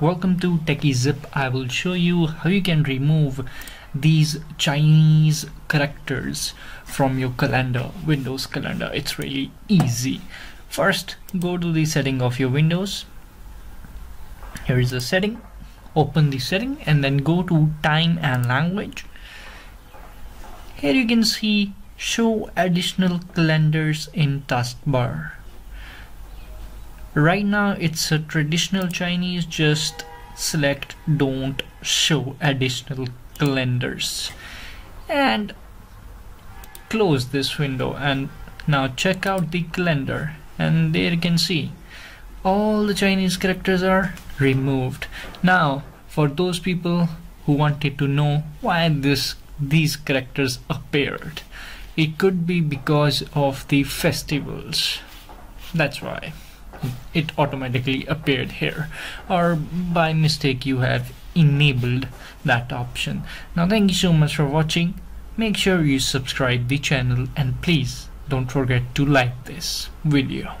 Welcome to Techie Zip. I will show you how you can remove these Chinese characters from your calendar, Windows calendar. It's really easy. First, go to the setting of your Windows. Here is the setting. Open the setting and then go to time and language. Here you can see show additional calendars in taskbar. Right now it's a traditional Chinese, just select don't show additional calendars and close this window, and now check out the calendar, and there you can see all the Chinese characters are removed. Now for those people who wanted to know why these characters appeared, it could be because of the festivals, that's why it automatically appeared here, or by mistake you have enabled that option. Now thank you so much for watching. Make sure you subscribe the channel and please don't forget to like this video.